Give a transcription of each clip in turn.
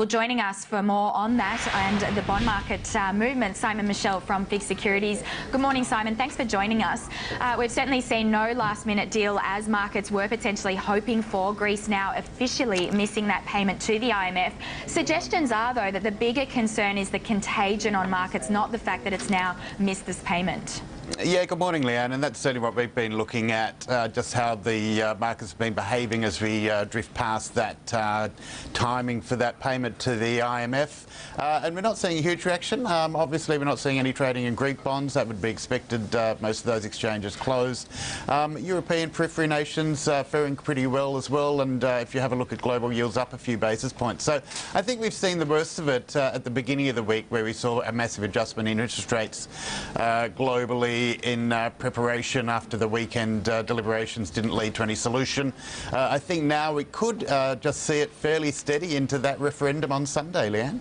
Well, joining us for more on that and the bond market movement, Simon Michell from FIIG Securities. Good morning, Simon. Thanks for joining us. We've certainly seen no last-minute deal as markets were potentially hoping for. Greece now officially missing that payment to the IMF. Suggestions are, though, that the bigger concern is the contagion on markets, not the fact that it's now missed this payment. Yeah, good morning, Leanne, and that's certainly what we've been looking at, just how the markets have been behaving as we drift past that timing for that payment to the IMF. And we're not seeing a huge reaction. Obviously, we're not seeing any trading in Greek bonds. That would be expected. Most of those exchanges closed. European periphery nations faring pretty well as well, and if you have a look at global yields, up a few basis points. So I think we've seen the worst of it at the beginning of the week, where we saw a massive adjustment in interest rates globally, in preparation after the weekend deliberations didn't lead to any solution. I think now we could just see it fairly steady into that referendum on Sunday, Leanne.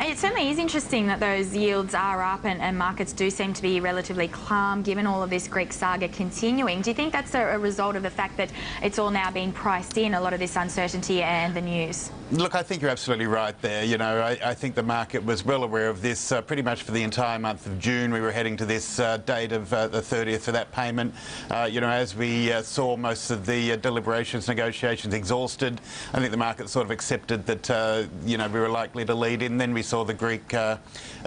It certainly is interesting that those yields are up and markets do seem to be relatively calm given all of this Greek saga continuing. Do you think that's a result of the fact that it's all now being priced in, a lot of this uncertainty and the news? Look, I think you're absolutely right there. You know, I think the market was well aware of this pretty much for the entire month of June. We were heading to this date of the 30th for that payment. You know, as we saw most of the deliberations, negotiations exhausted, I think the market sort of accepted that, you know, we were likely to lead in. Then we saw the Greek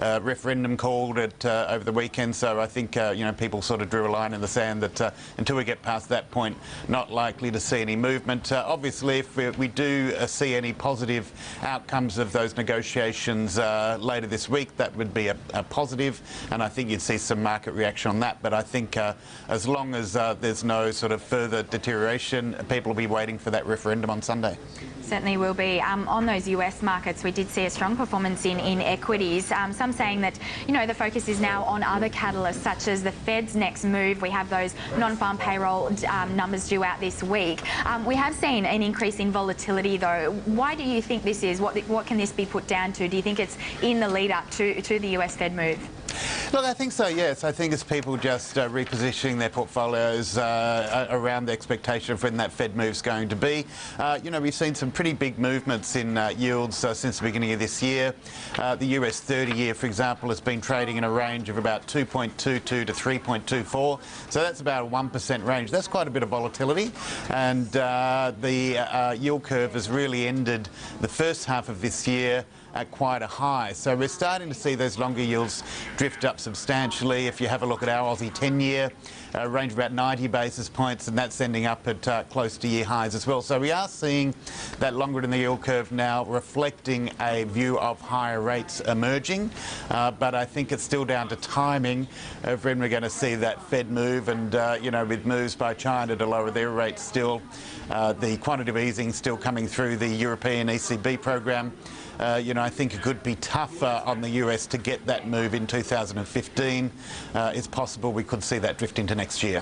referendum called at, over the weekend. So I think, you know, people sort of drew a line in the sand that until we get past that point, not likely to see any movement. Obviously, if we do see any positive outcomes of those negotiations later this week, that would be a positive, and I think you'd see some market reaction on that. But I think as long as there's no sort of further deterioration, people will be waiting for that referendum on Sunday. Certainly will be. On those US markets, we did see a strong performance in equities. Some saying that, you know, the focus is now on other catalysts such as the Fed's next move. We have those non-farm payroll numbers due out this week. We have seen an increase in volatility, though. Why do you think this is? What can this be put down to? Do you think it's in the lead up to the US Fed move? Look, I think so, yes. I think it's people just repositioning their portfolios around the expectation of when that Fed move's going to be. You know, we've seen some pretty big movements in yields since the beginning of this year. The US 30-year, for example, has been trading in a range of about 2.22 to 3.24. So that's about a 1% range. That's quite a bit of volatility. And the yield curve has really ended the first half of this year at quite a high. So we're starting to see those longer yields drift up substantially. If you have a look at our Aussie 10-year, a range of about 90 basis points, and that's ending up at close to year highs as well. So we are seeing that longer than the yield curve now reflecting a view of higher rates emerging. But I think it's still down to timing of when we're going to see that Fed move. And, you know, with moves by China to lower their rates still, the quantitative easing still coming through the European ECB program, you know, I think it could be tougher on the US to get that move in 2015. It's possible we could see that drift into next year.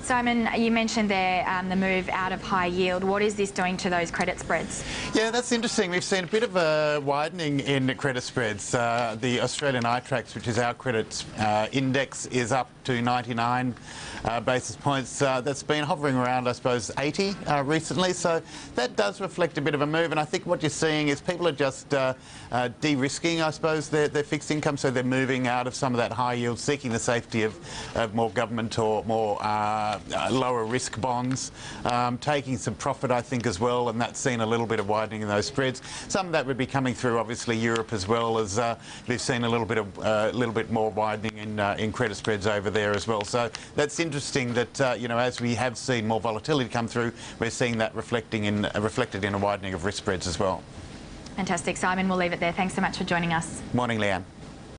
Simon, you mentioned there the move out of high yield. What is this doing to those credit spreads? Yeah, that's interesting. We've seen a bit of a widening in the credit spreads. The Australian iTraxx, which is our credit index, is up to 99 basis points. That's been hovering around, I suppose, 80 recently. So that does reflect a bit of a move. And I think what you're seeing is people are just de-risking, I suppose, their fixed income. So they're moving out of some of that high yield, seeking the safety of more government or more lower risk bonds, taking some profit, I think, as well, and that's seen a little bit of widening in those spreads. Some of that would be coming through, obviously, Europe as well, as we've seen a little bit more widening in credit spreads over there as well. So that's interesting that you know, as we have seen more volatility come through, we're seeing that reflected in a widening of risk spreads as well. Fantastic, Simon. We'll leave it there. Thanks so much for joining us. Morning, Leanne.